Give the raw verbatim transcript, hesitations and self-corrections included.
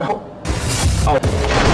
Oh. Oh.